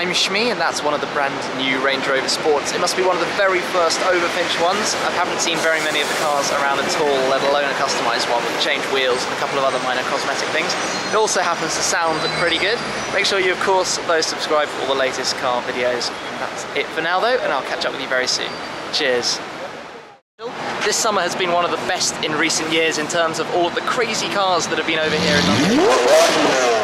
I'm Shmi, and that's one of the brand new Range Rover Sports. It must be one of the very first Overfinch ones. I haven't seen very many of the cars around at all, let alone a customised one with changed wheels and a couple of other minor cosmetic things. It also happens to sound pretty good. Make sure you, of course, though, subscribe for all the latest car videos. That's it for now, though, and I'll catch up with you very soon. Cheers. This summer has been one of the best in recent years in terms of all the crazy cars that have been over here in London.